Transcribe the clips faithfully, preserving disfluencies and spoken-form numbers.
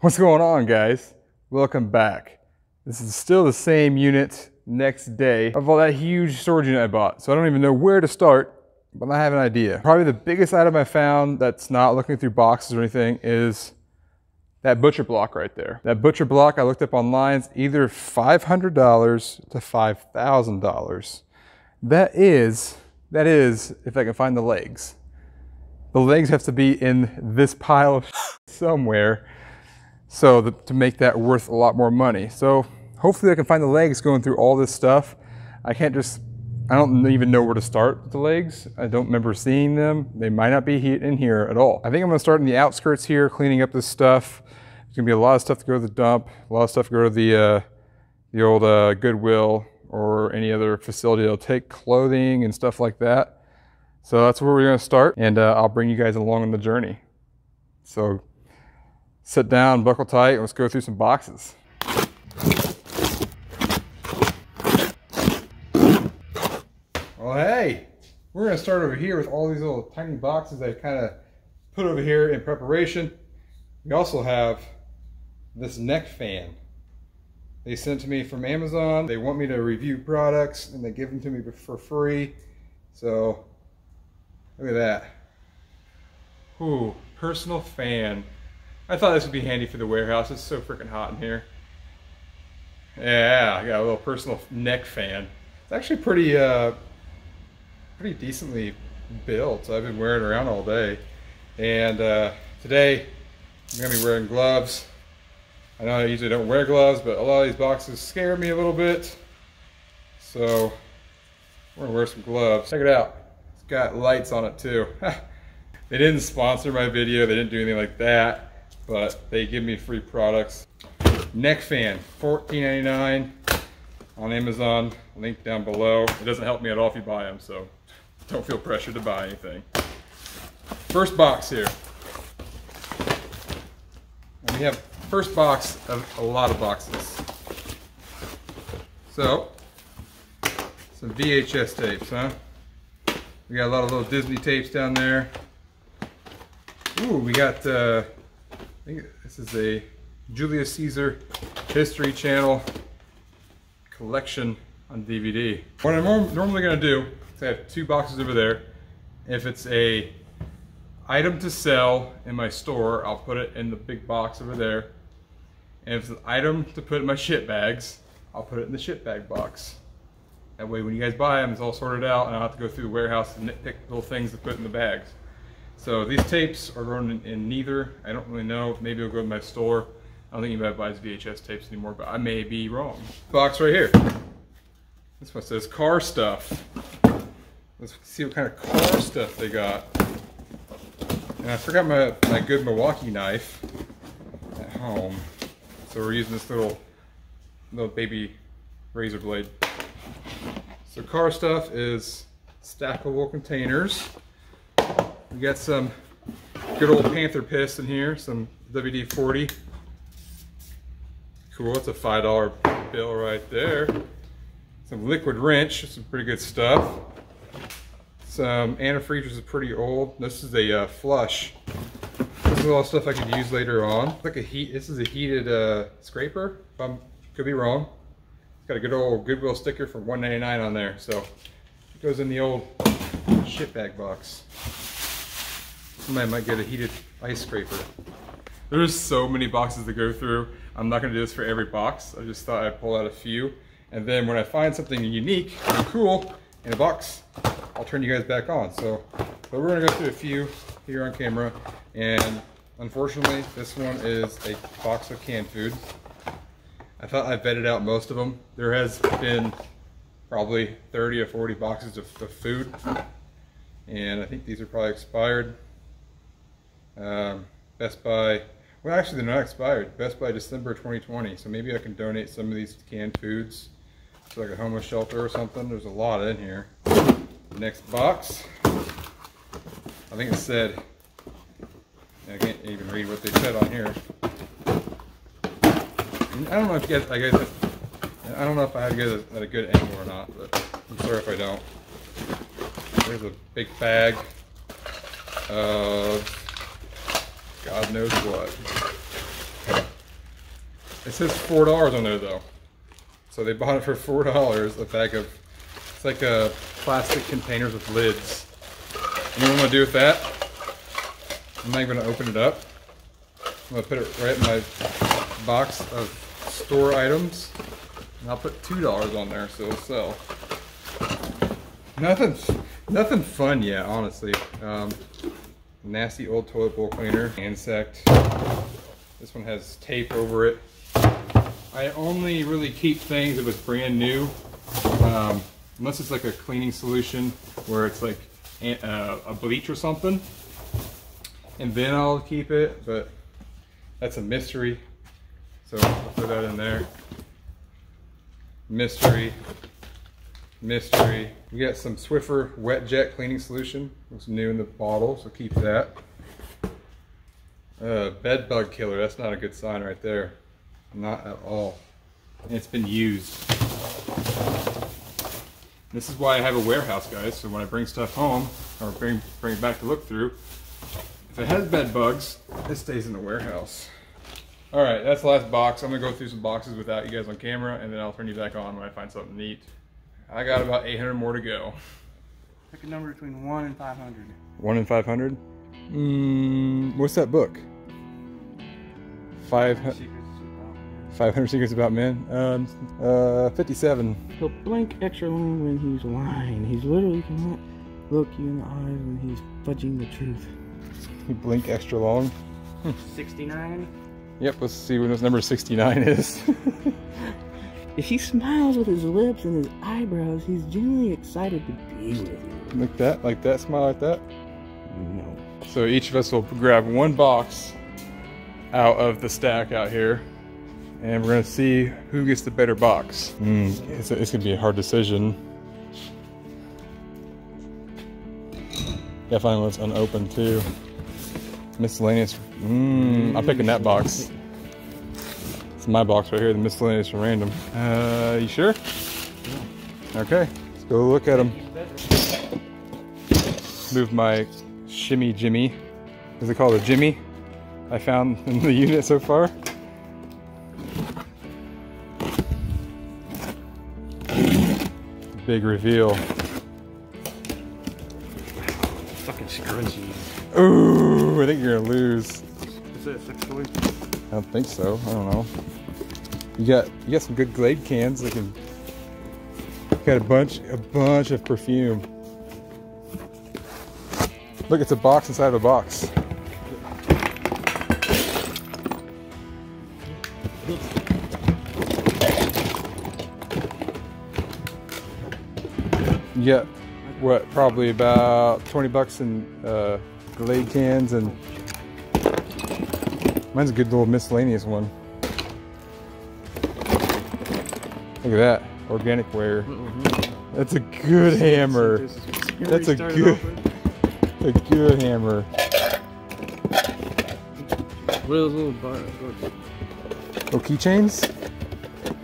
What's going on, guys? Welcome back. This is still the same unit next day of all that huge storage unit I bought. So I don't even know where to start, but I have an idea. Probably the biggest item I found that's not looking through boxes or anything is that butcher block right there. That butcher block I looked up online is either five hundred dollars to five thousand dollars. That is, that is, if I can find the legs. The legs have to be in this pile of somewhere. So the, to make that worth a lot more money. So hopefully I can find the legs going through all this stuff. I can't just, I don't even know where to start with the legs. I don't remember seeing them. They might not be in here at all. I think I'm gonna start in the outskirts here, cleaning up this stuff. There's gonna be a lot of stuff to go to the dump, a lot of stuff to go to the, uh, the old uh, Goodwill or any other facility that'll take clothing and stuff like that. So that's where we're gonna start, and uh, I'll bring you guys along on the journey. So sit down, buckle tight, and let's go through some boxes. Well, hey, we're gonna start over here with all these little tiny boxes I kind of put over here in preparation. We also have this neck fan. They sent it to me from Amazon. They want me to review products and they give them to me for free. So look at that. Ooh, personal fan. I thought this would be handy for the warehouse. It's so freaking hot in here. Yeah, I got a little personal neck fan. It's actually pretty, uh, pretty decently built. I've been wearing it around all day. And uh, today, I'm gonna be wearing gloves. I know I usually don't wear gloves, but a lot of these boxes scare me a little bit. So, we're gonna wear some gloves. Check it out. It's got lights on it too. They didn't sponsor my video. They didn't do anything like that. But they give me free products. Neck fan, fourteen ninety-nine on Amazon, link down below. It doesn't help me at all if you buy them, so don't feel pressured to buy anything. First box here. And we have first box of a lot of boxes. So, some V H S tapes, huh? We got a lot of little Disney tapes down there. Ooh, we got, uh, I think this is a Julius Caesar History Channel collection on D V D. What I'm normally going to do is I have two boxes over there. If it's a item to sell in my store, I'll put it in the big box over there. And if it's an item to put in my shit bags, I'll put it in the shit bag box. That way when you guys buy them, it's all sorted out and I'll have to go through the warehouse and nitpick little things to put in the bags. So these tapes are going in neither. I don't really know. Maybe I'll go to my store. I don't think anybody buys V H S tapes anymore, but I may be wrong. Box right here. This one says car stuff. Let's see what kind of car stuff they got. And I forgot my, my good Milwaukee knife at home. So we're using this little, little baby razor blade. So car stuff is stackable containers. We got some good old Panther piss in here, some W D forty. Cool, it's a five dollar bill right there. Some liquid wrench, some pretty good stuff. Some antifreeze, which is pretty old. This is a uh, flush. This is all stuff I could use later on. It's like a heat, this is a heated uh, scraper, if I'm, could be wrong. It's got a good old Goodwill sticker for one ninety-nine on there, so it goes in the old shit bag box. Somebody might get a heated ice scraper. There's so many boxes to go through. I'm not gonna do this for every box. I just thought I'd pull out a few. And then when I find something unique and cool in a box, I'll turn you guys back on. So, but we're gonna go through a few here on camera. And unfortunately, this one is a box of canned food. I thought I vetted out most of them. There has been probably thirty or forty boxes of, of food. And I think these are probably expired. Um, Best Buy, well actually they're not expired, Best Buy December twenty twenty, so maybe I can donate some of these canned foods to like a homeless shelter or something. There's a lot in here. Next box, I think it said, I can't even read what they said on here. I don't know if you guys, I, guess, I don't know if I had you guys at a good angle or not, but I'm sorry if I don't. There's a big bag of God knows what. It says four dollars on there though, so they bought it for four dollars a bag of. It's like a plastic containers with lids. You know what I'm gonna do with that? I'm not even gonna open it up. I'm gonna put it right in my box of store items, and I'll put two dollars on there, so it'll sell. Nothing, nothing fun yet, honestly. Um, nasty old toilet bowl cleaner, insect. This one has tape over it. I only really keep things that was brand new, um, unless it's like a cleaning solution where it's like a, a bleach or something, and then I'll keep it. But that's a mystery, so I'll put that in there. Mystery, mystery. We got some Swiffer Wet Jet cleaning solution. It's new in the bottle, so keep that. Uh, bed bug killer, that's not a good sign right there. Not at all. And it's been used. This is why I have a warehouse, guys. So when I bring stuff home, or bring, bring it back to look through, if it has bed bugs, it stays in the warehouse. All right, that's the last box. I'm gonna go through some boxes without you guys on camera, and then I'll turn you back on when I find something neat. I got about eight hundred more to go. Pick a number between one and five hundred. One and five hundred? Mm, what's that book? five hundred Secrets About Men? Um, uh, fifty-seven. He'll blink extra long when he's lying. He's literally cannot look you in the eyes when he's fudging the truth. He blink extra long? sixty-nine? Yep, let's see what his number sixty-nine is. If he smiles with his lips and his eyebrows, he's genuinely excited to be with you. Like that? Like that? Smile like that? No. So each of us will grab one box out of the stack out here, and we're gonna see who gets the better box. Mm, it's, it's gonna be a hard decision. Gotta find one that's unopened too. Miscellaneous, mmm, I'm picking that box. It's my box right here, the miscellaneous and random. Uh, you sure? Okay, let's go look at them. Move my shimmy jimmy, is it called a jimmy? I found in the unit so far. Big reveal. Fucking scrunchies. Ooh, I think you're gonna lose. Is that a sex toy? I don't think so. I don't know. You got you got some good Glade cans. I can. Got a bunch a bunch of perfume. Look, it's a box inside of a box. You got, what, probably about twenty bucks in uh, Glade cans, and mine's a good little miscellaneous one. Look at that, organic wear. That's a good hammer. That's a good... A good hammer. What are those little bar? Oh, keychains?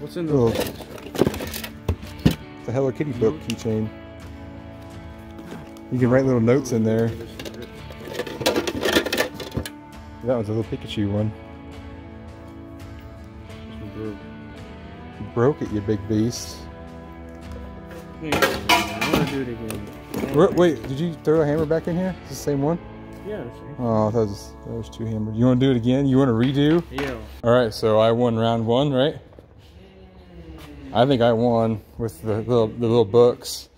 What's in those? It's a Hello Kitty book keychain. You can write little notes in there. That one's a little Pikachu one. You broke it, you big beast. I want to do it again. Wait, did you throw a hammer back in here? It's the same one? Yeah, the same. Oh, that was, that was two hammers. You want to do it again? You want to redo? Yeah. All right, so I won round one, right? I think I won with the little, the little books.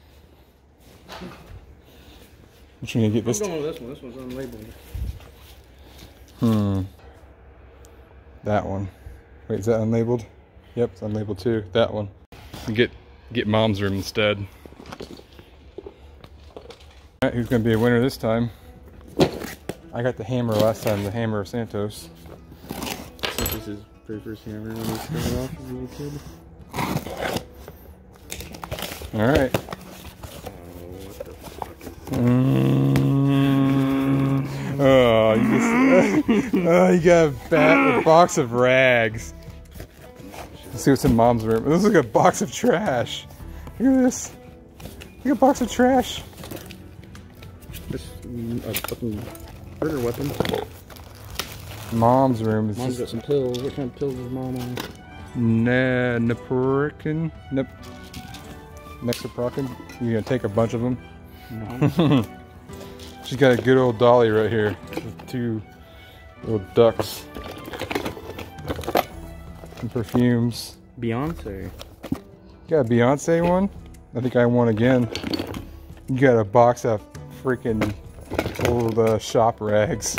Which one are you going to get this? I'm going with this one. This one's unlabeled. Hmm. That one. Wait, is that unlabeled? Yep, it's unlabeled too. That one. Get, get Mom's room instead. All right, who's going to be a winner this time? I got the hammer last time, the hammer of Santos. Santos' his very first hammer when he started off as a little kid. Alright. Oh, mm. oh, you, just, uh, oh, you got a, bat, a box of rags. Let's see what's in Mom's room. This is like a box of trash. Look at this. Look at a box of trash. This is a fucking murder weapon. Mom's room is. Mom's just... got some pills. What kind of pills is mom on? Nah, naproxen. Nep. Naproxen. You gonna take a bunch of them? No. She's got a good old dolly right here. With two little ducks. And perfumes. Beyonce. You got a Beyonce one? I think I won again. You got a box of freaking old uh, shop rags.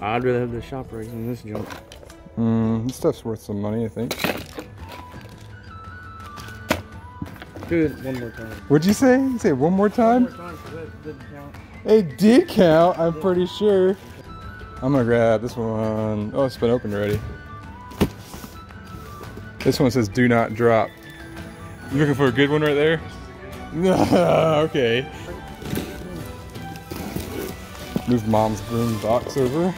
I'd rather have the shop rags than this junk. Mm, this stuff's worth some money, I think. Do it one more time. What'd you say? You say one more time? One more time, because that didn't count. It did count, I'm pretty sure. I'm gonna grab this one. Oh, it's been opened already. This one says do not drop. You looking for a good one right there? Okay. Move mom's broom box over.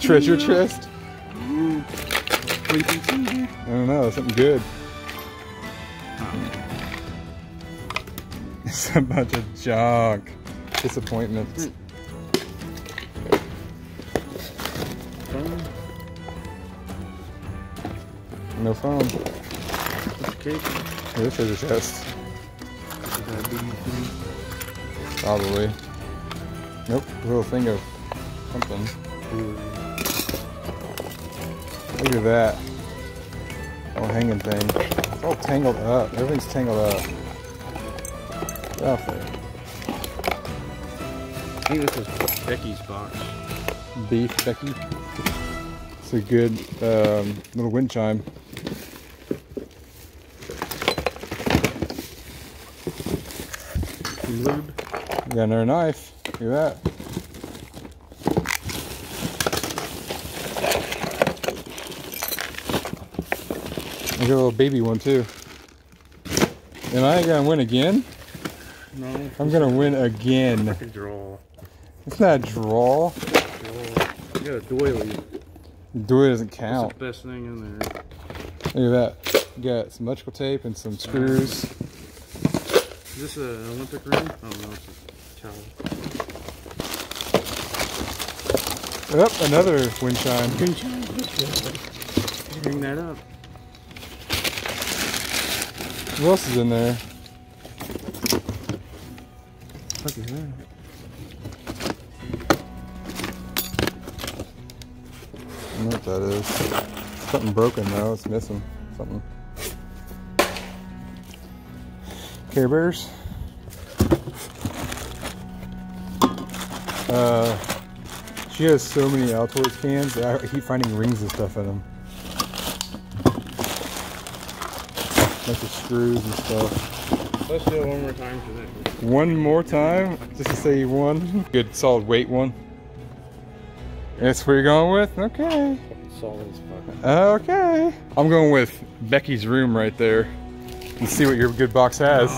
Treasure chest. I don't know, something good. It's a bunch of junk. Disappointments. No phone. This is a chest. Probably. Nope, a little thing of something. Look at that. Oh, hanging thing. It's all tangled up. Everything's tangled up. Get off there. I think this is Becky's box. Beef Becky. It's a good um, little wind chime. Lube. We got another knife. Look at that. I got a little baby one too. And I ain't gonna win again? No. I'm gonna win again. It's a draw. It's not a draw. It's a draw. You got a doily. The doily doesn't count. That's the best thing in there. Look at that. You got some electrical tape and some screws. Is this an Olympic ring? Oh no, it's a towel. Up, oh, another wind chime. Wind chime. Bring that up. What else is in there? What the fuck is that? I don't know what that is. Something broken though. It's missing something. Care Bears. Uh, she has so many Altoids cans. I keep finding rings and stuff in them. Bunch of screws and stuff. Let's do it one more time today. One more time? Just to say you won. Good solid weight one. That's where you're going with? Okay. Solid as fuck. Okay. I'm going with Becky's room right there. Let's see what your good box has.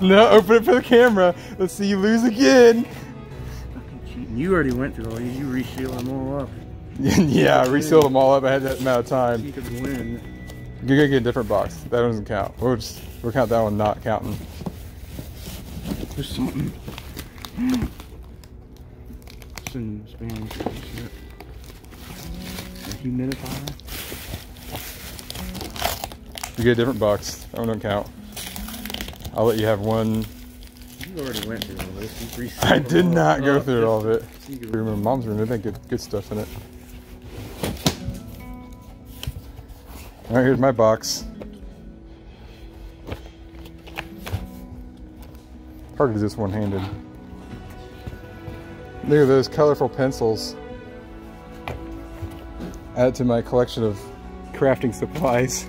No, no, open it for the camera. Let's see you lose again. You already went through all these. You resealed them all up. Yeah, I resealed them all up. I had that amount of time. You could win. You're gonna get a different box. That one doesn't count. We'll just we'll count that one not counting. There's something. It's in Spanish. A humidifier. You get a different box. That one don't count. I'll let you have one. You already went through all this. I did not go through all of it. Remember mom's room, they got good stuff in it. Alright, here's my box. Hard to do this one-handed. Look at those colorful pencils. Add to my collection of crafting supplies.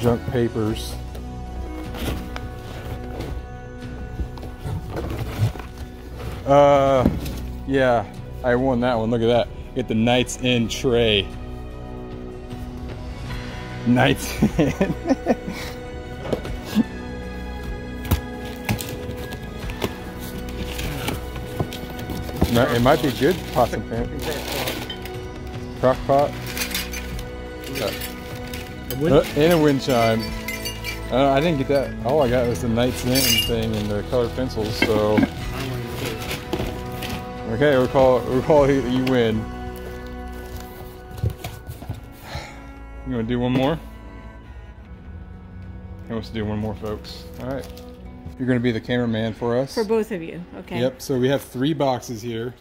Junk papers. Uh, yeah, I won that one. Look at that. Get the Knight's End tray. Knight's End. No, it might be good possum pan. Crock pot. Yeah. A wind uh, and a wind chime. Uh, I didn't get that. All I got was the Knight's Lantern thing and the colored pencils. So okay, we'll call we'll call it. You win. You want to do one more? He wants to do one more, folks. All right. You're going to be the cameraman for us. For both of you. Okay. Yep. So we have three boxes here.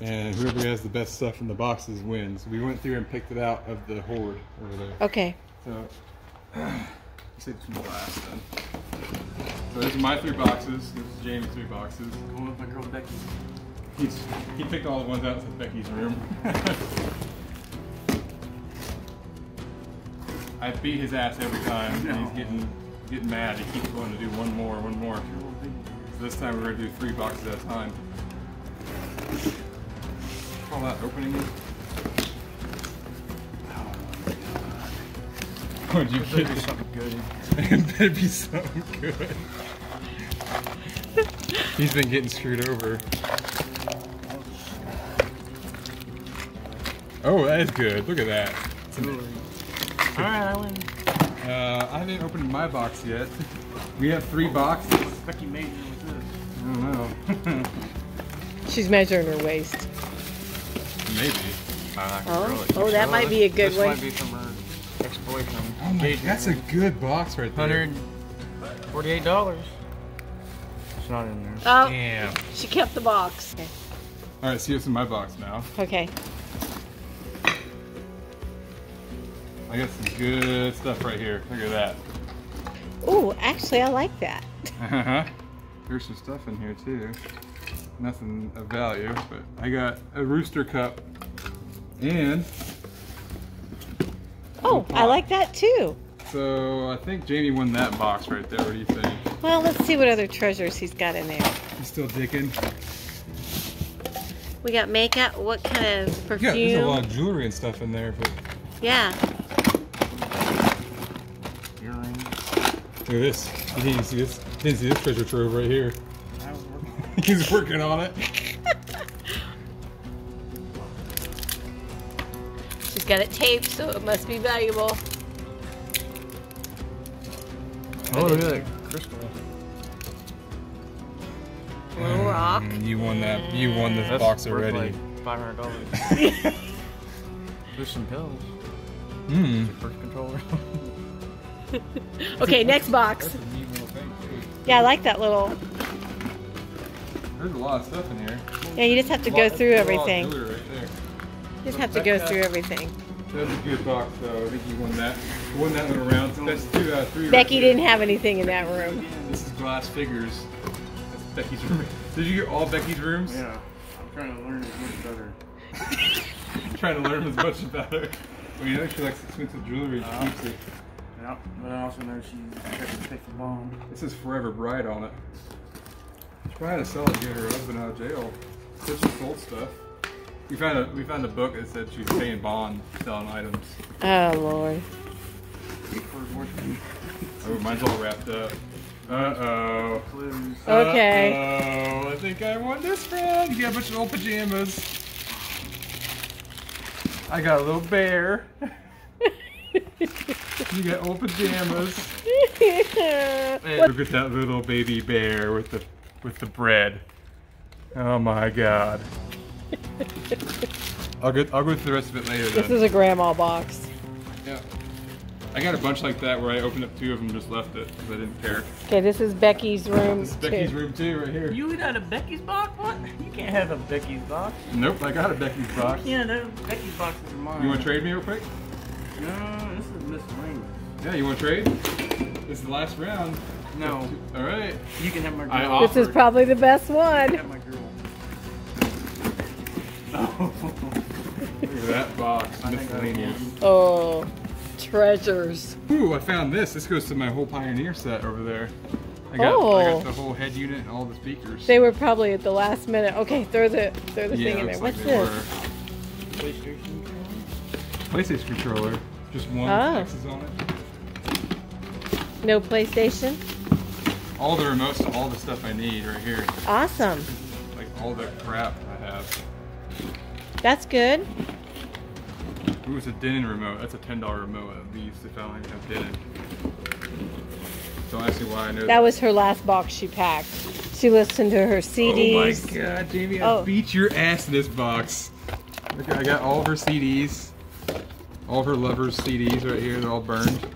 And whoever has the best stuff in the boxes wins. We went through and picked it out of the hoard over there. Okay. So, let's take some glass then. So these are my three boxes. This is James' three boxes. Going with my girl Becky. He's, he picked all the ones out of Becky's room. I beat his ass every time. No. He's getting getting mad. He keeps wanting to do one more, one more. So this time we're going to do three boxes at a time. Call that opening it. Oh my God. Would you better be something good. It better be something good. He's been getting screwed over. Oh, that is good. Look at that. Alright, I win. Uh, I haven't opened my box yet. We have three boxes. What's Becky measuring with this? I don't know. She's measuring her waist. Maybe. Uh, oh, really. oh that oh, might this, be a good this one. This might be from her ex-boyfriend. Oh my, that's a good box right there. one hundred forty-eight dollars. It's not in there. Oh, damn. She kept the box. Okay. Alright, see what's in my box now. Okay. I got some good stuff right here. Look at that. Oh, actually, I like that. Uh-huh. There's some stuff in here too. Nothing of value, but I got a rooster cup and. Oh, I like that too. So I think Jamie won that box right there. What do you think? Well, let's see what other treasures he's got in there. He's still digging. We got makeup. What kind of perfume? Yeah, there's a lot of jewelry and stuff in there, but. Yeah. Look at this. You didn't see this. You didn't see this treasure trove right here. I was working. He's working on it. She's got it taped, so it must be valuable. Oh, look at that crystal. Little rock. Mm, you won that. You won this That's box already. Like Five hundred dollars. There's some pills. Hmm. Birth controller. Okay, next box. Yeah, I like that little. There's a lot of stuff in here. Yeah, you just have to go through everything. You just have to go through everything. That was a good box, though. I think you won that. You won that one around. So that's two out of three. Becky didn't have anything in that room. This is glass figures. That's Becky's room. Did you get all Becky's rooms? Yeah. I'm trying to learn as much better. I'm trying to learn as much better. Well, you know she likes expensive jewelry. She uh, keeps it. Yeah, but I also know she's got to pick the bomb. This is Forever Bright on it. She probably had to sell it to get her husband out of jail. Such some gold stuff. We found a we found a book that said she was paying bond selling items. Oh Lord. Oh, mine's all wrapped up. Uh-oh. Okay. Uh oh, I think I won this round. You got a bunch of old pajamas. I got a little bear. You got old pajamas. Yeah. Look at that little baby bear with the with the bread. Oh my God. I'll go I'll go through the rest of it later. This then. is a grandma box. Yeah. I got a bunch like that where I opened up two of them and just left it because I didn't care. Okay, this is Becky's room. This is Becky's room too, right here. You got a Becky's box? What? You can't have a Becky's box. Nope, I got a Becky's box. Yeah, no, Becky's boxes are mine. You want to trade me real quick? No, this is miscellaneous. Yeah, you want to trade? This is the last round. No. All right. You can have my girl. I offered. This is probably the best one. You can have my girl. Oh. Look at that box. Miscellaneous. Oh. Treasures. Ooh, I found this. This goes to my whole Pioneer set over there. I got, oh. I got the whole head unit and all the speakers. They were probably at the last minute. Okay, throw the throw the yeah, thing in there. What's like this? PlayStation controller. PlayStation controller. Just one oh. X's on it. No PlayStation. All the remotes to all the stuff I need right here. Awesome. Like all the crap I have. That's good. Ooh, it's a Denon remote. That's a ten dollar remote of these. They finally have Denon. Don't ask me why I know that. That was her last box she packed. She listened to her C Ds. Oh my God, Jamie, I oh. beat your ass in this box. Look, I got all of her C Ds. All of her lovers' C Ds right here. They're all burned.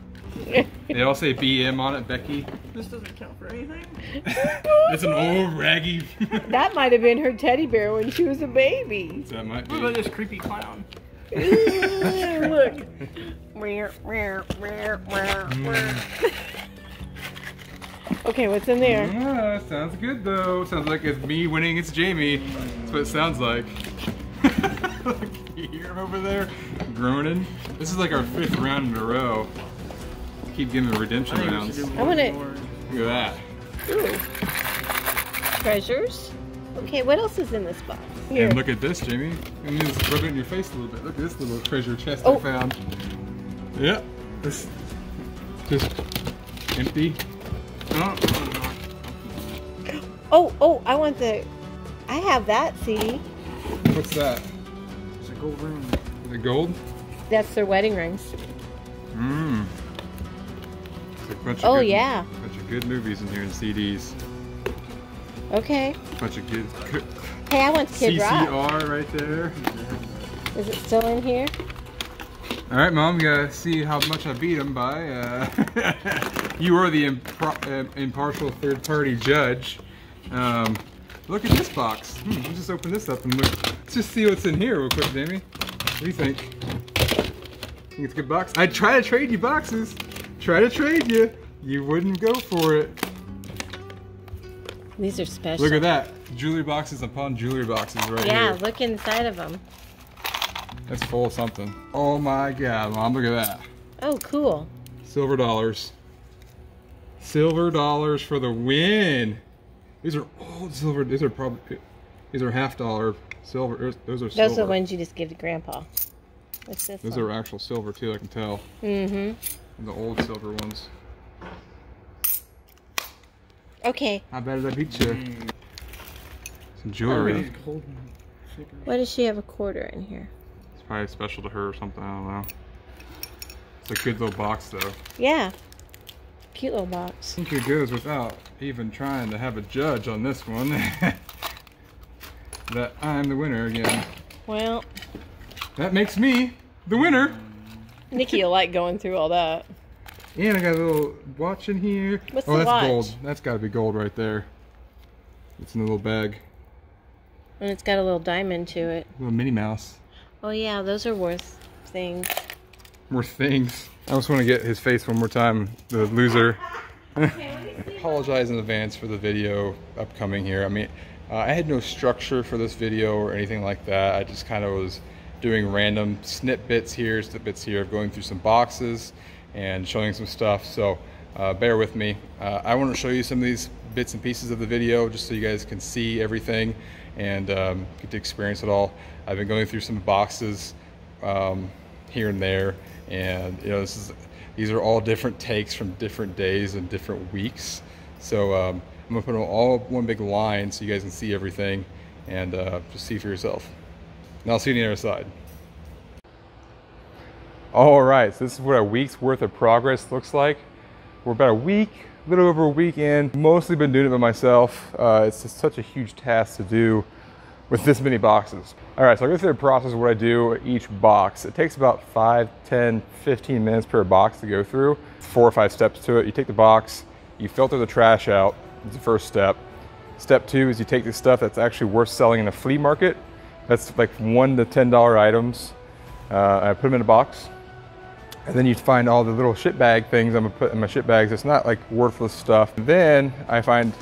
They all say B M on it, Becky. This doesn't count for anything. It's an old raggy. That might have been her teddy bear when she was a baby. That might be. What about this creepy clown? Ooh, look. Okay, what's in there? Yeah, sounds good though. Sounds like it's me winning against Jamie. That's what it sounds like. Look, you hear him over there groaning? This is like our fifth round in a row. Keep giving redemption rounds. I want it. Look at that. Ooh. Treasures. Okay, what else is in this box? Here. And look at this, Jamie. I mean, just rub it in your face a little bit. Look at this little treasure chest oh. I found. Yep. This just empty. Oh. oh, oh, I want the. I have that C D. What's that? It's a gold ring. Is it gold? That's their wedding rings. Mmm. Bunch of oh good, yeah. Bunch of good movies in here and C Ds. Okay. Bunch of good. Hey, I want Kid C C R Rock. C C R right there. Yeah. Is it still in here? All right, Mom. We gotta see how much I beat him by. Uh, you are the impro uh, impartial third-party judge. Um, look at this box. Hmm, let's just open this up and look. Let's just see what's in here real quick, Jamie. What do you think? Think it's a good box? I try to trade you boxes. Try to trade you. You wouldn't go for it. These are special. Look at that. Jewelry boxes upon jewelry boxes right yeah, here. Yeah, look inside of them. That's full of something. Oh my God, Mom, look at that. Oh, cool. Silver dollars. Silver dollars for the win. These are old silver. These are probably, these are half dollar silver. Those are silver. Those are the ones you just give to Grandpa. What's this Those one? Are actual silver too, I can tell. Mm-hmm. The old silver ones. Okay. How bad did I beat you? Some jewelry. Why does she have a quarter in here? It's probably special to her or something. I don't know. It's a good little box though. Yeah. Cute little box. I think it goes without even trying to have a judge on this one. That I'm the winner again. Well. That makes me the winner. Nikki will like going through all that. And I got a little watch in here. What's oh, the that's watch? Gold. That's got to be gold right there. It's in a little bag. And it's got a little diamond to it. A little Minnie Mouse. Oh yeah, those are worth things. Worth things. I just want to get his face one more time, the loser. Okay, I apologize in advance for the video upcoming here. I mean, uh, I had no structure for this video or anything like that. I just kind of was doing random snippets here, snippets here, of going through some boxes and showing some stuff, so uh, bear with me. Uh, I want to show you some of these bits and pieces of the video just so you guys can see everything and um, get to experience it all. I've been going through some boxes um, here and there, and you know, this is, these are all different takes from different days and different weeks, so um, I'm going to put them all up one big line so you guys can see everything and uh, just see for yourself. And I'll see you on the other side. All right, so this is what a week's worth of progress looks like. We're about a week, a little over a week in. Mostly been doing it by myself. Uh, it's just such a huge task to do with this many boxes. All right, so I'll go through the process of what I do with each box. It takes about five, ten, fifteen minutes per box to go through. Four or five steps to it. You take the box, you filter the trash out. It's the first step. Step two is you take the stuff that's actually worth selling in a flea market. That's like one to ten dollar items. Uh, I put them in a box. And then you find all the little shit bag things I'm gonna put in my shit bags. It's not like worthless stuff. And then I find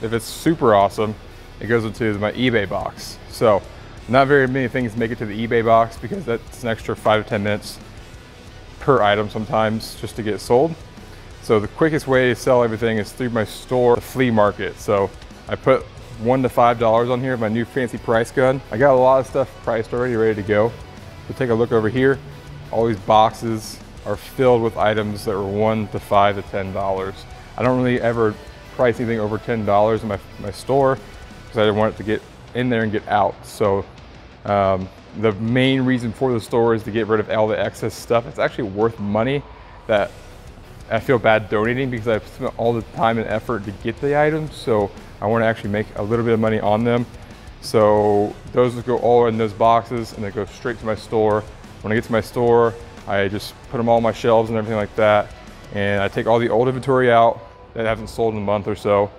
if it's super awesome, it goes into my eBay box. So not very many things make it to the eBay box because that's an extra five to ten minutes per item sometimes just to get sold. So the quickest way to sell everything is through my store, the flea market. So I put one to five dollars on here, my new fancy price gun. I got a lot of stuff priced already, ready to go. So take a look over here. All these boxes are filled with items that are one to five to ten dollars. I don't really ever price anything over ten dollars in my, my store because I didn't want it to get in there and get out. So um, the main reason for the store is to get rid of all the excess stuff. It's actually worth money that I feel bad donating, because I've spent all the time and effort to get the items. So I want to actually make a little bit of money on them. So those go all in those boxes and they go straight to my store. When I get to my store, I just put them all on my shelves and everything like that. And I take all the old inventory out that hasn't sold in a month or so.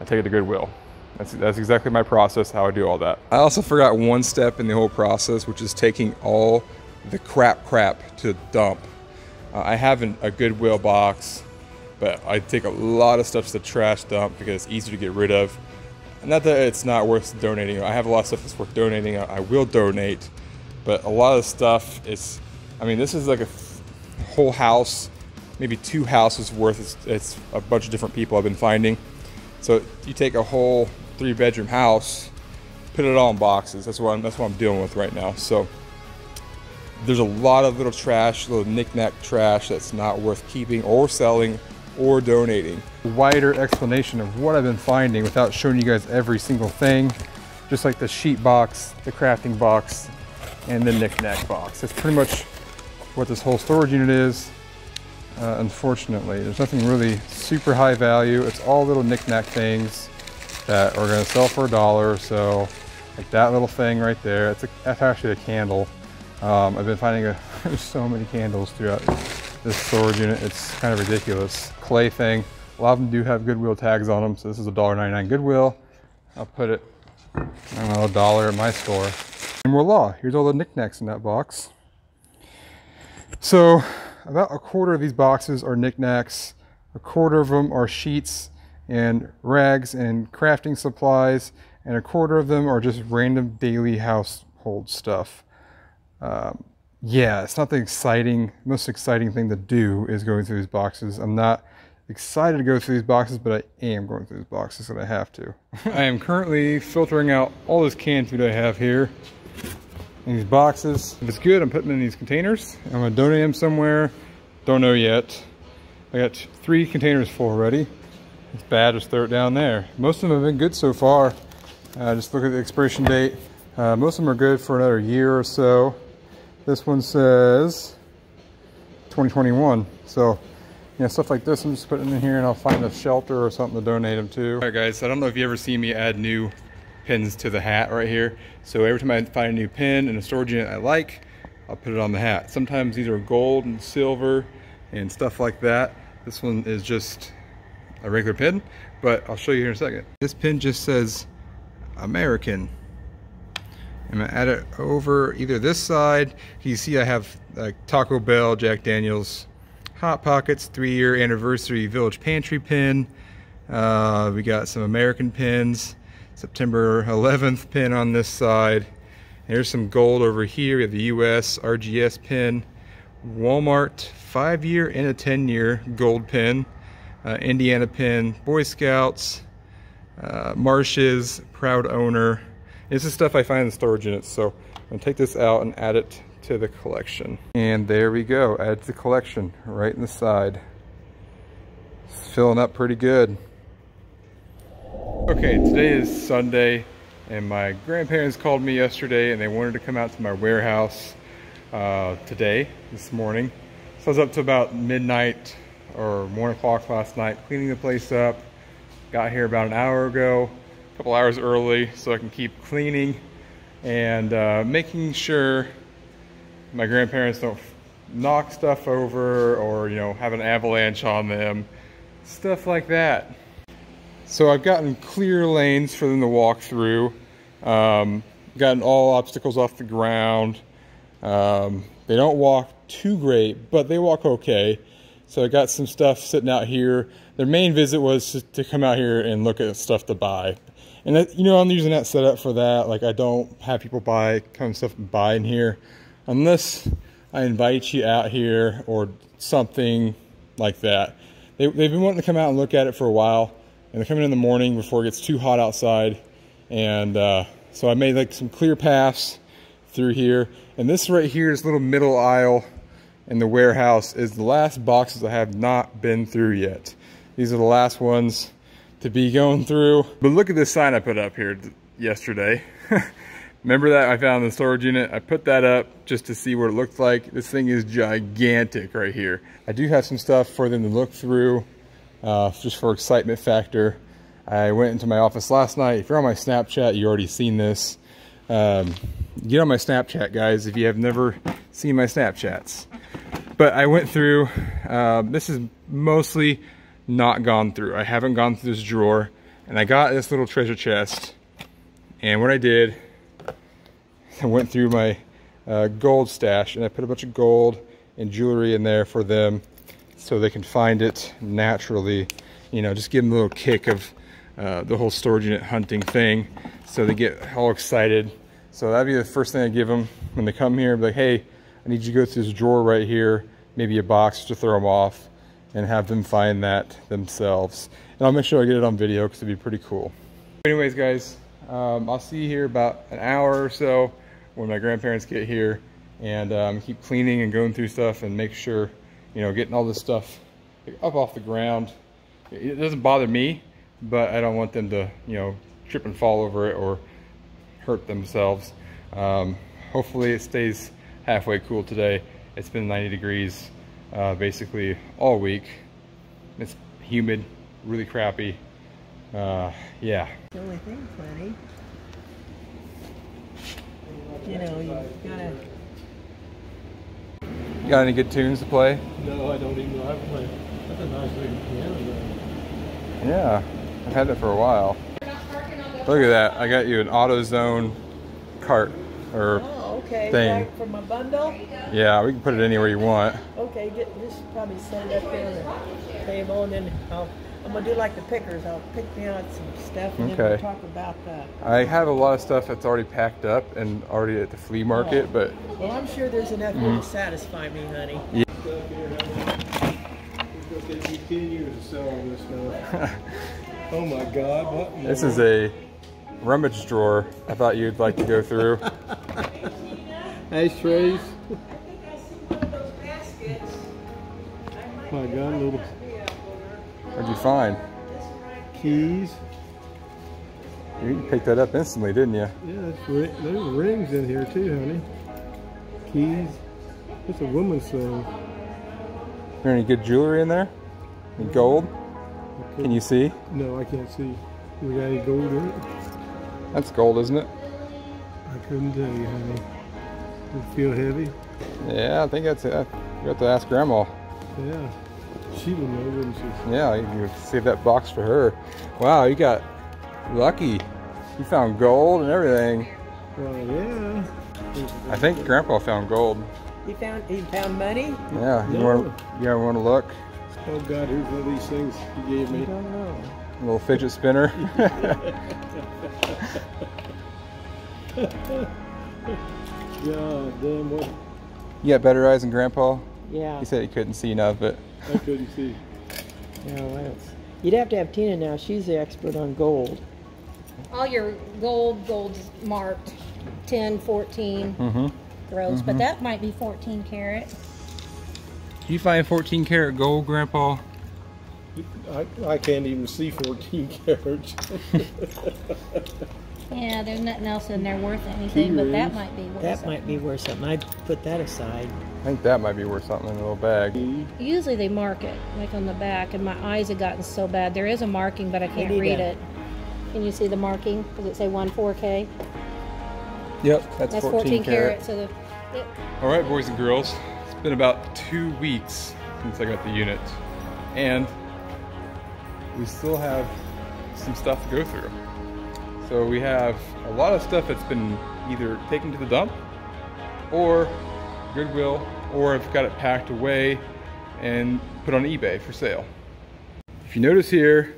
I take it to Goodwill. That's, that's exactly my process, how I do all that. I also forgot one step in the whole process, which is taking all the crap crap to dump. Uh, I have an, a Goodwill box, but I take a lot of stuff to the trash dump because it's easy to get rid of. Not that it's not worth donating. I have a lot of stuff that's worth donating. I, I will donate, but a lot of stuff is, I mean, this is like a whole house, maybe two houses worth. It's, it's a bunch of different people I've been finding. So you take a whole three bedroom house, put it all in boxes. That's what I'm, that's what I'm dealing with right now. So there's a lot of little trash, little knick-knack trash that's not worth keeping or selling or donating. Wider explanation of what I've been finding without showing you guys every single thing, just like the sheet box, the crafting box, and the knick-knack box. That's pretty much what this whole storage unit is. Uh, unfortunately, there's nothing really super high value. It's all little knick-knack things that are gonna sell for a dollar. So like that little thing right there, it's a, that's actually a candle. Um, I've been finding a, there's so many candles throughout this storage unit. It's kind of ridiculous. Clay thing. A lot of them do have Goodwill tags on them. So this is a dollar ninety-nine Goodwill. I'll put it, I don't know, a dollar at my store. And voila, here's all the knickknacks in that box. So about a quarter of these boxes are knickknacks. A quarter of them are sheets and rags and crafting supplies. And a quarter of them are just random daily household stuff. Um, yeah, it's not the exciting, most exciting thing to do is going through these boxes. I'm not excited to go through these boxes, but I am going through these boxes and I have to. I am currently filtering out all this canned food I have here in these boxes. If it's good, I'm putting them in these containers. I'm gonna donate them somewhere. Don't know yet. I got three containers full already. It's bad, just throw it down there. Most of them have been good so far. Uh, just look at the expiration date. Uh, most of them are good for another year or so. This one says twenty twenty-one. So, you know, stuff like this, I'm just putting in here and I'll find a shelter or something to donate them to. All right guys, I don't know if you ever see me add new pins to the hat right here. So every time I find a new pin in a storage unit I like, I'll put it on the hat. Sometimes these are gold and silver and stuff like that. This one is just a regular pin, but I'll show you here in a second. This pin just says American. I'm gonna add it over either this side. You see I have like Taco Bell, Jack Daniels, Hot Pockets, three-year anniversary Village Pantry pin. Uh, we got some American pins, September eleventh pin on this side. There's some gold over here. We have the U S R G S pin, Walmart five-year and a ten-year gold pin, uh, Indiana pin, Boy Scouts, uh, Marshes, Proud Owner. This is stuff I find in the storage units, so I'm gonna take this out and add it to the collection. And there we go, add to the collection, right in the side. It's filling up pretty good. Okay, today is Sunday, and my grandparents called me yesterday and they wanted to come out to my warehouse uh, today, this morning. So I was up to about midnight or one o'clock last night, cleaning the place up. Got here about an hour ago. Couple hours early so I can keep cleaning and uh, making sure my grandparents don't knock stuff over or, you know, have an avalanche on them, stuff like that. So I've gotten clear lanes for them to walk through, um, gotten all obstacles off the ground. Um, they don't walk too great, but they walk okay. So I got some stuff sitting out here. Their main visit was to come out here and look at stuff to buy. And that, you know, I'm using that setup for that. Like, I don't have people buy, come stuff and buy in here unless I invite you out here or something like that. They, they've been wanting to come out and look at it for a while, and they're coming in the morning before it gets too hot outside. And uh, so I made like some clear paths through here. And this right here, this little middle aisle in the warehouse is the last boxes I have not been through yet. These are the last ones to be going through. But look at this sign I put up here. yesterday. Remember that I found the storage unit? I put that up just to see what it looked like. This thing is gigantic right here. I do have some stuff for them to look through, uh, just for excitement factor. I went into my office last night. If you're on my Snapchat, you already seen this. Um, get on my Snapchat, guys, if you have never seen my Snapchats. But I went through, uh, this is mostly not gone through. I haven't gone through this drawer. And I got this little treasure chest. And what I did, I went through my uh, gold stash, and I put a bunch of gold and jewelry in there for them so they can find it naturally. You know, just give them a little kick of uh, the whole storage unit hunting thing so they get all excited. So that'd be the first thing I give them when they come here. I'd be like, hey, I need you to go through this drawer right here, maybe a box to throw them off, and have them find that themselves. And I'll make sure I get it on video because it'd be pretty cool. Anyways, guys, um, I'll see you here about an hour or so when my grandparents get here, and um, keep cleaning and going through stuff and make sure, you know, getting all this stuff up off the ground. It doesn't bother me, but I don't want them to, you know, trip and fall over it or hurt themselves. Um, hopefully it stays halfway cool today. It's been ninety degrees uh, basically all week. It's humid, really crappy. Uh, yeah. The only thing funny, you know, you gotta. You got any good tunes to play? No, I don't even know how to play. That's a nice looking piano. Yeah, I've had that for a while. Look at that! I got you an AutoZone cart or oh, okay. thing right, for my bundle. Yeah, we can put it anywhere you want. Okay, get, just probably set it up there on the table, and then I'll, I'm gonna do like the pickers. I'll pick me out some stuff, and okay. then we'll talk about that. I have a lot of stuff that's already packed up and already at the flea market, oh. but well, I'm sure there's enough mm-hmm. to satisfy me, honey. Yeah. ten years to sell all this stuff. Oh my God, what more? This is a rummage drawer I thought you'd like to go through. Ashtrays. My God, little. What'd you find? Keys. You picked that up instantly, didn't you? Yeah, there were rings in here too, honey. Keys. It's a woman's thing. Any good jewelry in there? Any gold? Okay. Can you see? No, I can't see. We got any gold in it? That's gold, isn't it? I couldn't tell you, honey. Does it feel heavy? Yeah, I think that's it. You have to ask Grandma. Yeah. She would know, wouldn't she? Yeah, you could save that box for her. Wow, you got lucky. You found gold and everything. Well, yeah. I think Grandpa found gold. He found, he found money? Yeah, you, yeah. Want, you ever want to look? Oh God, here's one of these things you gave me. I don't know. A little fidget spinner. God damn, what? You got better eyes than Grandpa? Yeah. He said he couldn't see enough, but... I couldn't see. No, that's... You'd have to have Tina now. She's the expert on gold. All your gold, gold's marked. ten, fourteen. Mm-hmm. Rose, mm-hmm. but that might be fourteen karat. You find fourteen karat gold, Grandpa? I, I can't even see fourteen karat. Yeah, there's nothing else in there worth anything, but that might be worth that something. That might be worth something. I'd put that aside. I think that might be worth something in a little bag. Usually they mark it, like on the back, and my eyes have gotten so bad. There is a marking, but I can't Maybe read that. it. Can you see the marking? Does it say one four K? Yep, that's, that's fourteen karat. So yep. Alright, boys and girls, it's been about two weeks since I got the unit, and we still have some stuff to go through. So we have a lot of stuff that's been either taken to the dump or Goodwill, or I've got it packed away and put on eBay for sale. If you notice here,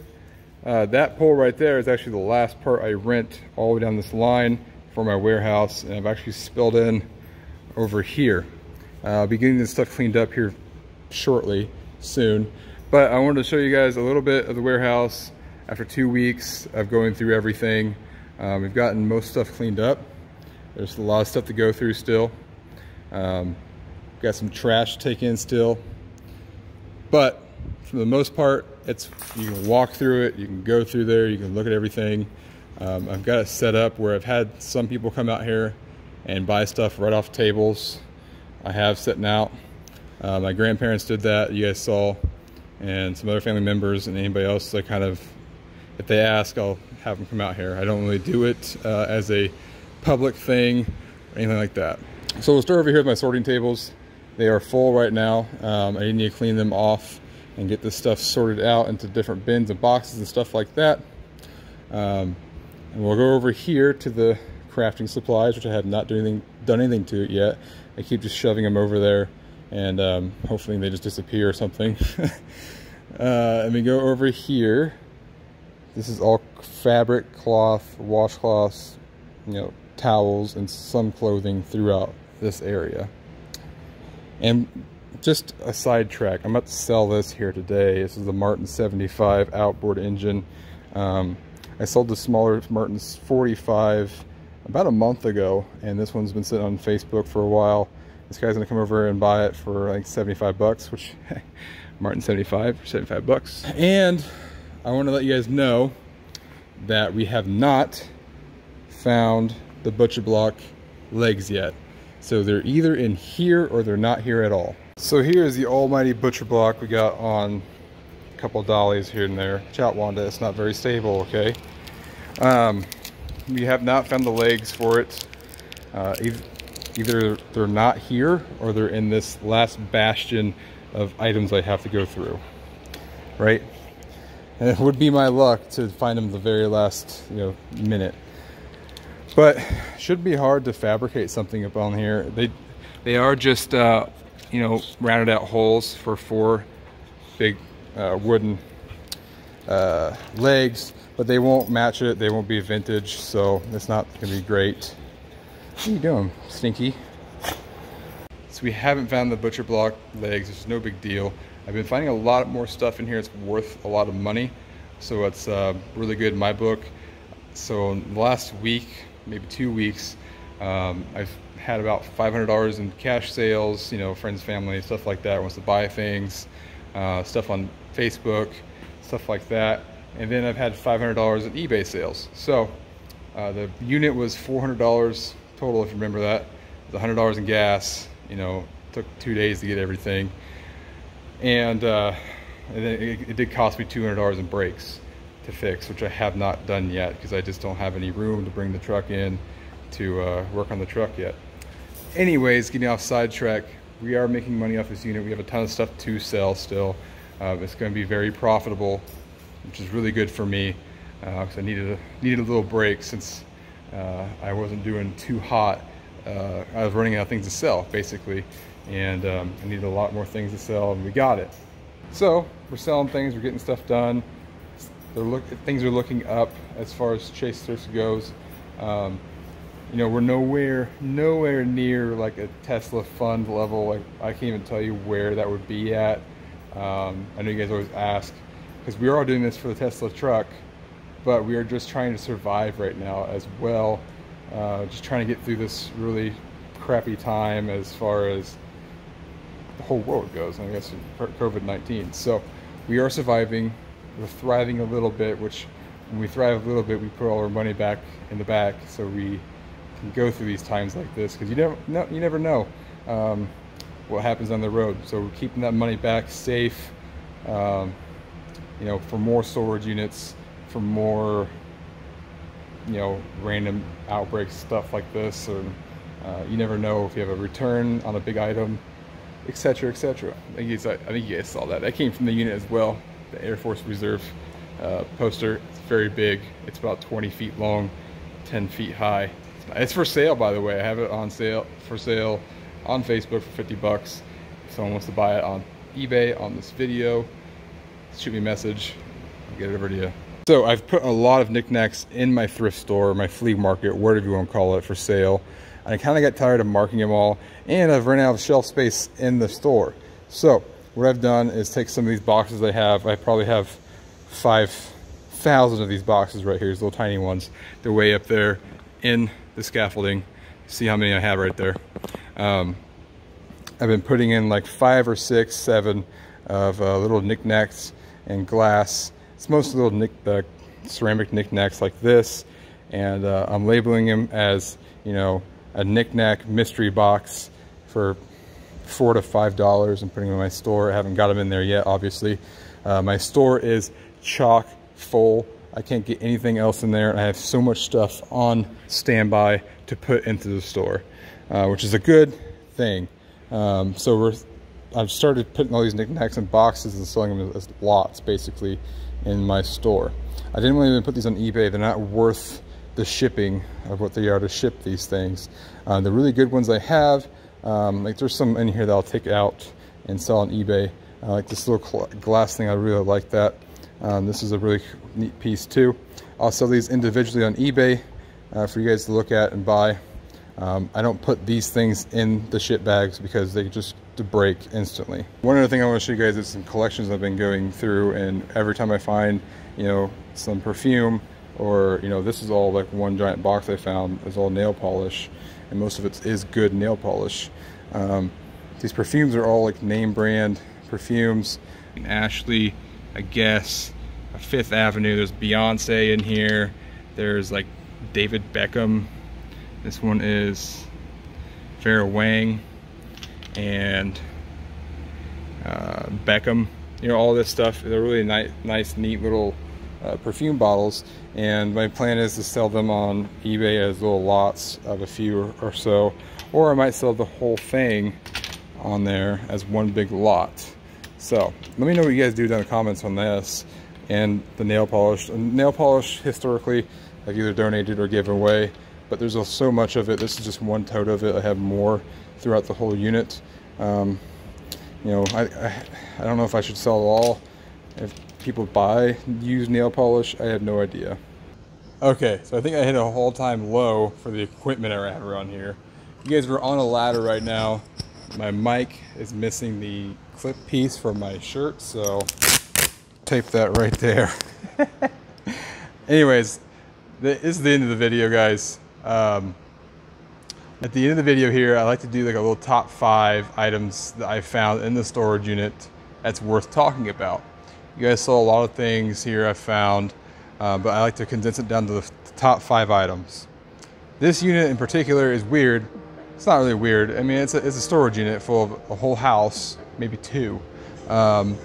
uh, that pole right there is actually the last part I rent all the way down this line for my warehouse, and I've actually spilled in over here. Uh, I'll be getting this stuff cleaned up here shortly, soon. But I wanted to show you guys a little bit of the warehouse after two weeks of going through everything. Um, we've gotten most stuff cleaned up. There's a lot of stuff to go through still. Um, got some trash to take in still. But for the most part, it's you can walk through it, you can go through there, you can look at everything. Um, I've got it set up where I've had some people come out here and buy stuff right off tables I have sitting out. Uh, my grandparents did that, you guys saw, and some other family members and anybody else that kind of, if they ask, I'll have them come out here. I don't really do it uh, as a public thing or anything like that. So we'll start over here with my sorting tables. They are full right now. Um, I need to clean them off and get this stuff sorted out into different bins and boxes and stuff like that. Um, and we'll go over here to the crafting supplies, which I have not do anything, done anything to yet. I keep just shoving them over there, and um, hopefully they just disappear or something. uh, and we go over here. This is all fabric, cloth, washcloths, you know, towels, and some clothing throughout this area. And just a sidetrack, I'm about to sell this here today. This is the Martin seventy-five outboard engine. Um, I sold the smaller Martin forty-five about a month ago, and this one's been sitting on Facebook for a while. This guy's gonna come over and buy it for like seventy-five bucks, which Martin seventy-five for seventy-five bucks. And I want to let you guys know that we have not found the butcher block legs yet. So they're either in here or they're not here at all. So here is the almighty butcher block we got on a couple of dollies here and there. Watch out, Wanda, it's not very stable, okay? Um, we have not found the legs for it. Uh, either, either they're not here or they're in this last bastion of items I have to go through, right? And it would be my luck to find them the very last, you know, minute. But should be hard to fabricate something up on here. They, they are just, uh, you know, rounded out holes for four big uh, wooden uh, legs. But they won't match it. They won't be vintage, so it's not going to be great. What are you doing, Stinky? So we haven't found the butcher block legs. It's no big deal. I've been finding a lot more stuff in here. It's worth a lot of money, so it's uh, really good in my book. So in the last week, maybe two weeks, um, I've had about five hundred dollars in cash sales, you know, friends, family, stuff like that, wants to buy things, uh, stuff on Facebook, stuff like that. And then I've had five hundred dollars in eBay sales. So uh, the unit was four hundred dollars total, if you remember that. It was one hundred dollars in gas, you know, took two days to get everything. And, uh, and then it, it did cost me two hundred dollars in brakes to fix, which I have not done yet because I just don't have any room to bring the truck in to uh, work on the truck yet. Anyways, getting off sidetrack, we are making money off this unit. We have a ton of stuff to sell still. Uh, it's going to be very profitable, which is really good for me because uh, I needed a, needed a little break since uh, I wasn't doing too hot. Uh, I was running out of things to sell, basically. And um, I needed a lot more things to sell, and we got it. So we're selling things, we're getting stuff done. They're look, things are looking up as far as Chase Thrifts goes. Um, you know, we're nowhere, nowhere near like a Tesla fund level. Like, I can't even tell you where that would be at. Um, I know you guys always ask, because we are doing this for the Tesla truck, but we are just trying to survive right now as well. Uh, just trying to get through this really crappy time as far as the whole world goes, I guess, COVID nineteen. So we are surviving, we're thriving a little bit, which when we thrive a little bit, we put all our money back in the back so we can go through these times like this, because you never know, you never know um, what happens on the road. So we're keeping that money back safe, um, you know, for more storage units, for more, you know, random outbreaks, stuff like this. Or uh, you never know if you have a return on a big item, etc, et cetera. I think, it's, I think you guys saw that. That came from the unit as well. The Air Force Reserve uh, poster. It's very big. It's about twenty feet long, ten feet high. It's for sale, by the way. I have it on sale for sale on Facebook for fifty bucks. If someone wants to buy it on eBay on this video, shoot me a message. I'll get it over to you. So I've put a lot of knickknacks in my thrift store, my flea market, whatever you want to call it, for sale. I kind of got tired of marking them all, and I've run out of shelf space in the store. So what I've done is take some of these boxes I have. I probably have five thousand of these boxes right here, these little tiny ones. They're way up there in the scaffolding. See how many I have right there. Um, I've been putting in like five or six, seven of uh, little knickknacks and glass. It's mostly little knick uh, ceramic knickknacks like this. and uh, I'm labeling them as, you know, a knickknack mystery box for four to five dollars and putting them in my store. I haven't got them in there yet, obviously. Uh, my store is chock full. I can't get anything else in there. I have so much stuff on standby to put into the store, uh, which is a good thing. Um, so we're, I've started putting all these knickknacks in boxes and selling them as lots, basically, in my store. I didn't really even put these on eBay. They're not worth the shipping of what they are to ship these things. Uh, the really good ones I have, um, like there's some in here that I'll take out and sell on eBay. Uh, like this little glass thing, I really like that. Um, this is a really neat piece too. I'll sell these individually on eBay uh, for you guys to look at and buy. Um, I don't put these things in the ship bags because they just break instantly. One other thing I want to show you guys is some collections I've been going through, and every time I find, you know, some perfume or, you know, this is all like one giant box I found is all nail polish, and most of it is good nail polish. Um, these perfumes are all like name brand perfumes. And Ashley, I guess, Fifth Avenue. There's Beyonce in here. There's like David Beckham. This one is Vera Wang and uh, Beckham. You know, all this stuff. They're really nice, nice neat little uh, perfume bottles. And my plan is to sell them on eBay as little lots of a few or so. Or I might sell the whole thing on there as one big lot. So let me know what you guys do down in the comments on this and the nail polish. Nail polish historically I've either donated or given away, but there's so much of it. This is just one tote of it. I have more throughout the whole unit. Um, you know, I, I I don't know if I should sell it all. If people buy used nail polish, I have no idea. Okay, so I think I hit a all-time low for the equipment I have around here. You guys were on a ladder right now. My mic is missing the clip piece for my shirt, so tape that right there. Anyways, this is the end of the video, guys. Um, at the end of the video here, I like to do like a little top five items that I found in the storage unit that's worth talking about. You guys saw a lot of things here I found, uh, but I like to condense it down to the top five items. This unit in particular is weird. It's not really weird. I mean, it's a, it's a storage unit full of a whole house, maybe two. Um,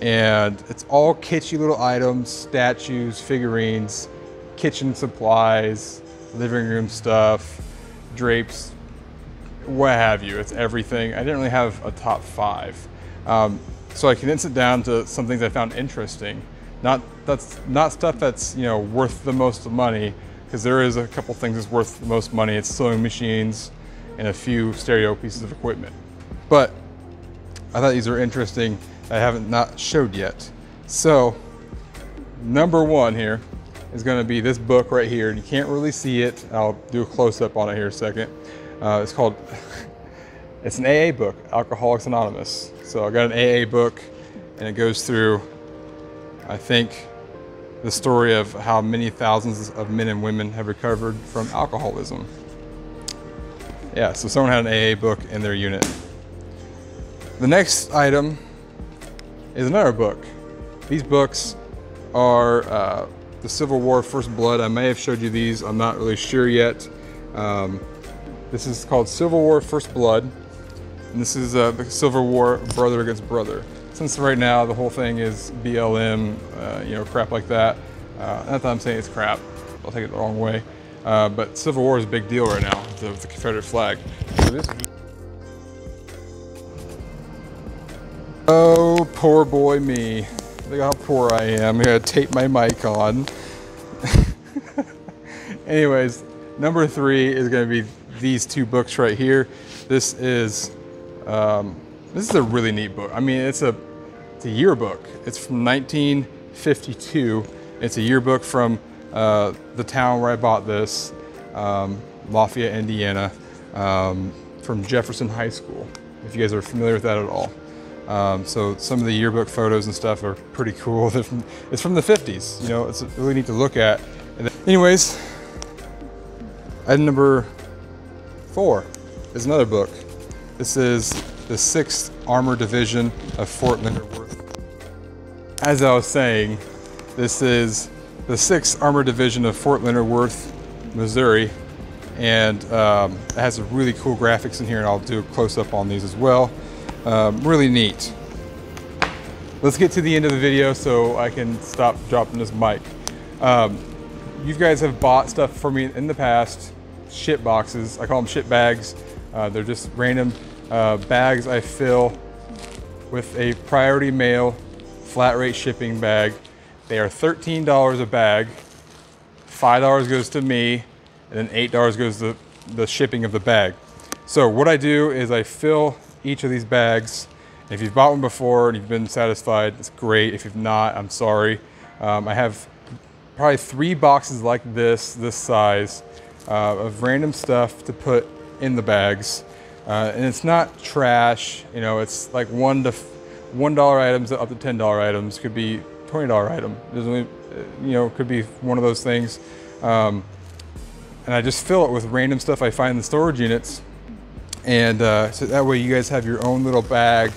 and it's all kitschy little items, statues, figurines, kitchen supplies, living room stuff, drapes, what have you. It's everything. I didn't really have a top five. Um, so I condensed it down to some things I found interesting. Not, that's not stuff that's, you know, worth the most money, because there is a couple things that's worth the most money. It's sewing machines and a few stereo pieces of equipment. But I thought these were interesting that I haven't not showed yet. So number one here is gonna be this book right here, and you can't really see it. I'll do a close up on it here in a second. Uh, it's called, it's an A A book, Alcoholics Anonymous. So I got an A A book, and it goes through, I think, the story of how many thousands of men and women have recovered from alcoholism. Yeah, so someone had an A A book in their unit. The next item is another book. These books are uh, the Civil War, First Blood. I may have showed you these. I'm not really sure yet. Um, this is called Civil War, First Blood. And this is uh, the Civil War, brother against brother. Since right now the whole thing is B L M, uh, you know, crap like that. Uh, not that I'm saying it's crap. I'll take it the wrong way. Uh, but Civil War is a big deal right now with the, with the Confederate flag. So this... Oh, poor boy me. Look how poor I am. I gotta tape my mic on. Anyways, number three is gonna be these two books right here. This is, um, this is a really neat book. I mean, it's a, it's a yearbook. It's from nineteen fifty-two. It's a yearbook from Uh, the town where I bought this, um, Lafayette, Indiana, um, from Jefferson High School, if you guys are familiar with that at all. Um, so some of the yearbook photos and stuff are pretty cool. From, it's from the fifties, you know, it's really neat to look at. And then, anyways, item number four is another book. This is the sixth Armor Division of Fort Leavenworth. As I was saying, this is the sixth Armor Division of Fort Leonard Worth Missouri, and um, it has some really cool graphics in here, and I'll do a close-up on these as well. Um, really neat. Let's get to the end of the video so I can stop dropping this mic. Um, you guys have bought stuff for me in the past, ship boxes. I call them ship bags. Uh, they're just random uh, bags I fill with a priority mail flat rate shipping bag. They are thirteen dollars a bag. five dollars goes to me, and then eight dollars goes to the shipping of the bag. So what I do is I fill each of these bags. If you've bought one before and you've been satisfied, it's great. If you've not, I'm sorry. Um, I have probably three boxes like this, this size, uh, of random stuff to put in the bags. Uh, and it's not trash, you know, it's like one to one dollar items up to ten dollar items, could be twenty dollar item. There's only, you know, could be one of those things. Um, and I just fill it with random stuff I find in the storage units. And uh, so that way you guys have your own little bag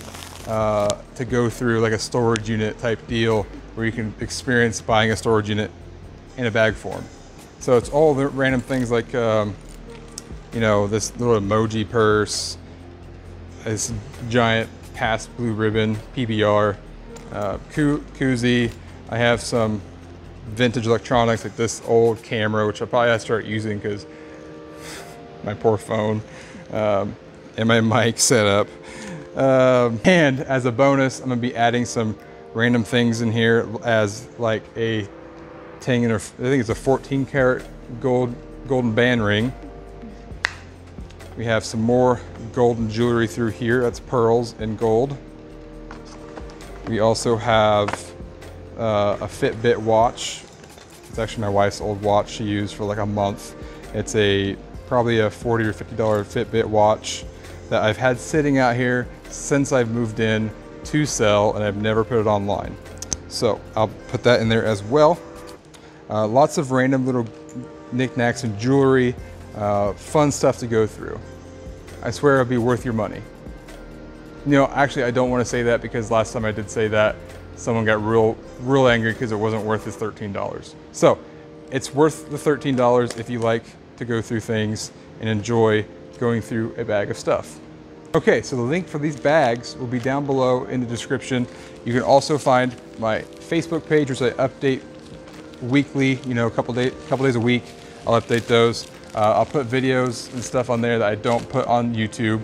uh, to go through, like a storage unit type deal where you can experience buying a storage unit in a bag form. So it's all the random things like, um, you know, this little emoji purse, this giant past blue ribbon, P B R, uh, koo koozie. I have some vintage electronics like this old camera, which I'll probably have to start using because my poor phone um, and my mic setup. Um, and as a bonus, I'm gonna be adding some random things in here as like a ten or I think it's a fourteen karat gold golden band ring. We have some more golden jewelry through here. That's pearls and gold. We also have uh, a Fitbit watch. It's actually my wife's old watch she used for like a month. It's a probably a forty or fifty dollar Fitbit watch that I've had sitting out here since I've moved in to sell, and I've never put it online. So I'll put that in there as well. Uh, lots of random little knickknacks and jewelry. Uh, fun stuff to go through. I swear it'll be worth your money. You know, actually I don't want to say that because last time I did say that, someone got real, real angry because it wasn't worth this thirteen dollars. So it's worth the thirteen dollars if you like to go through things and enjoy going through a bag of stuff. Okay, so the link for these bags will be down below in the description. You can also find my Facebook page, which I update weekly, you know, a couple days, couple days a week. I'll update those. Uh, I'll put videos and stuff on there that I don't put on YouTube.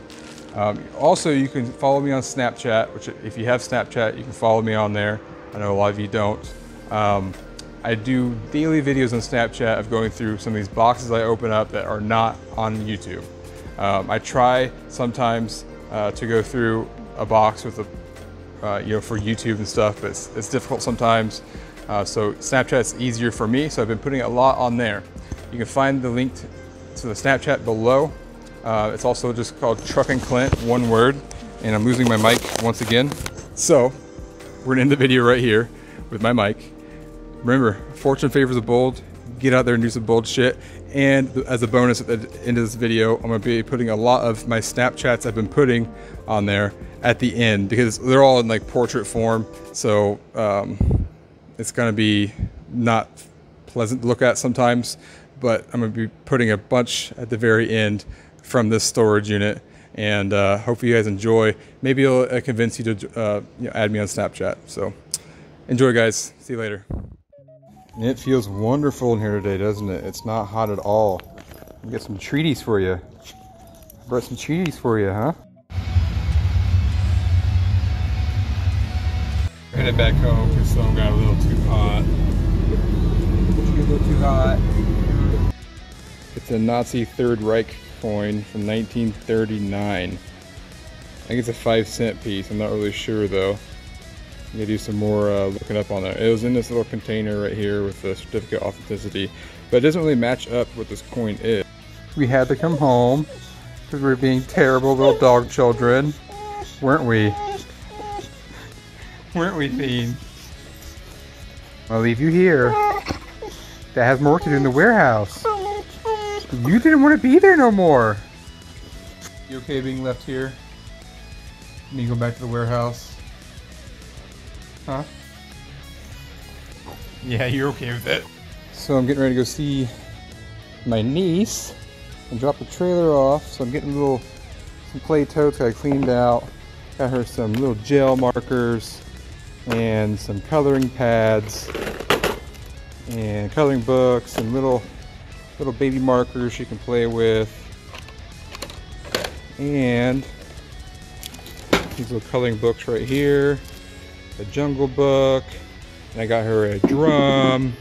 Um, also, you can follow me on Snapchat, which if you have Snapchat, you can follow me on there. I know a lot of you don't. Um, I do daily videos on Snapchat of going through some of these boxes I open up that are not on YouTube. Um, I try sometimes uh, to go through a box with a, uh, you know, for YouTube and stuff, but it's, it's difficult sometimes. Uh, so Snapchat's easier for me, so I've been putting a lot on there. You can find the link to to the Snapchat below. Uh, it's also just called Truck and Clint, one word, and I'm losing my mic once again. So we're gonna end the video right here with my mic. Remember, fortune favors the bold. Get out there and do some bold shit. And as a bonus at the end of this video, I'm gonna be putting a lot of my Snapchats I've been putting on there at the end because they're all in like portrait form. So um, it's gonna be not pleasant to look at sometimes, but I'm gonna be putting a bunch at the very end from this storage unit, and uh, hopefully you guys enjoy. Maybe it'll uh, convince you to uh, you know, add me on Snapchat. So enjoy, guys, see you later. It feels wonderful in here today, doesn't it? It's not hot at all. We got some treaties for you. I brought some treaties for you, huh? We're headed back home because someone got a little too hot. Did you get a little too hot? It's a Nazi Third Reich coin from nineteen thirty-nine. I think it's a five cent piece. I'm not really sure though. I'm gonna do some more uh, looking up on that. It was in this little container right here with the certificate of authenticity, but it doesn't really match up what this coin is. We had to come home because we were being terrible little dog children, weren't we? Weren't we, Bean? I'll leave you here. That has more to do in the warehouse. You didn't want to be there no more. You okay being left here? Need to go back to the warehouse? Huh? Yeah, you're okay with it. So I'm getting ready to go see my niece and dropped the trailer off. So I'm getting little some clay totes that I cleaned out. Got her some little gel markers and some coloring pads and coloring books and little little baby markers you can play with. And these little coloring books right here, a jungle book, and I got her a drum.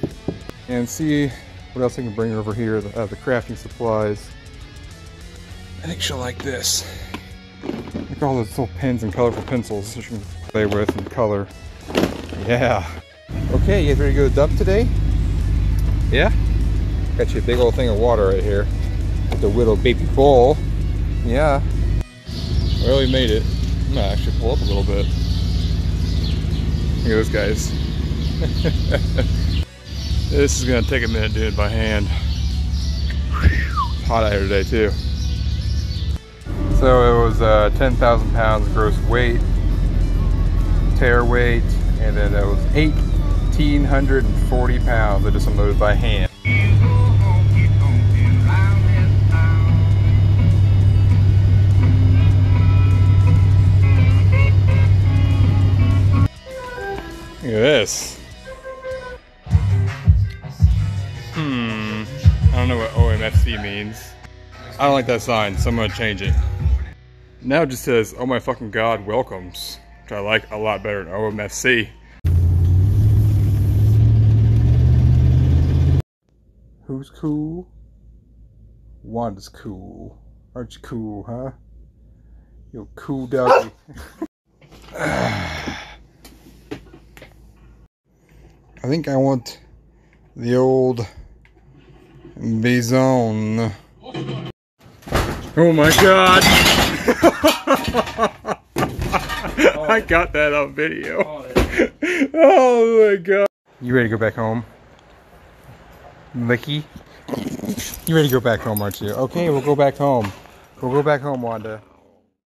And see what else I can bring over here, the, uh, the crafting supplies. I think she'll like this. Look at all those little pens and colorful pencils that she can play with and color. Yeah. Okay, you guys ready to go to the dump today? Yeah? Got you a big old thing of water right here. The little baby bowl. Yeah. Well, we made it. I'm gonna actually pull up a little bit. Look at those guys. This is gonna take a minute doing it by hand. It's hot out here today too. So it was uh, ten thousand pounds gross weight, tear weight, and then it was eighteen forty pounds. I just unloaded by hand. Look at this. Hmm. I don't know what O M F C means. I don't like that sign, so I'm gonna change it. Now it just says, oh my fucking god, welcomes. Which I like a lot better than O M F C. Who's cool? Wanda's cool. Aren't you cool, huh? You cool doggy. I think I want the old Bison. Oh my god! Oh. I got that on video. Oh, oh my god. You ready to go back home? Licky? You ready to go back home, aren't you? Okay, we'll go back home. We'll go back home, Wanda.